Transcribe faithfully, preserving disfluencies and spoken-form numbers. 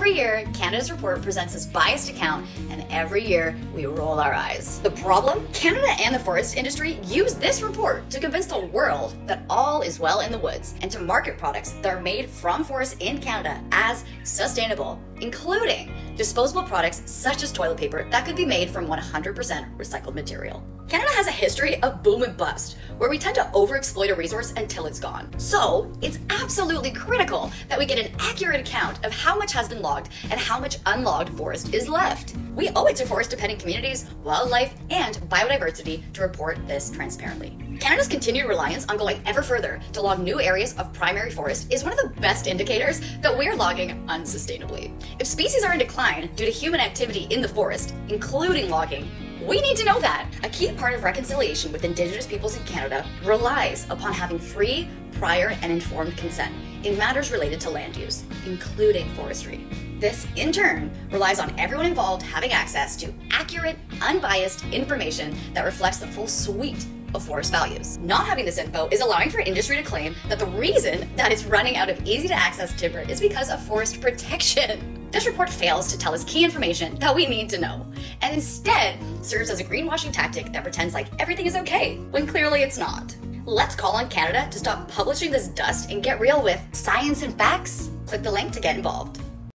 Every year, Canada's report presents this biased account, and every year we roll our eyes. The problem? Canada and the forest industry use this report to convince the world that all is well in the woods and to market products that are made from forests in Canada as sustainable, including disposable products such as toilet paper that could be made from one hundred percent recycled material. Canada has a history of boom and bust, where we tend to overexploit a resource until it's gone. So it's absolutely critical that we get an accurate account of how much has been logged and how much unlogged forest is left. We owe it to forest-dependent communities, wildlife, and biodiversity to report this transparently. Canada's continued reliance on going ever further to log new areas of primary forest is one of the best indicators that we're logging unsustainably. If species are in decline due to human activity in the forest, including logging, we need to know that. A key part of reconciliation with Indigenous peoples in Canada relies upon having free, prior, and informed consent in matters related to land use, including forestry. This, in turn, relies on everyone involved having access to accurate, unbiased information that reflects the full suite of forest values. Not having this info is allowing for industry to claim that the reason that it's running out of easy-to-access timber is because of forest protection. This report fails to tell us key information that we need to know, and instead serves as a greenwashing tactic that pretends like everything is okay, when clearly it's not. Let's call on Canada to stop publishing this dust and get real with science and facts. Click the link to get involved.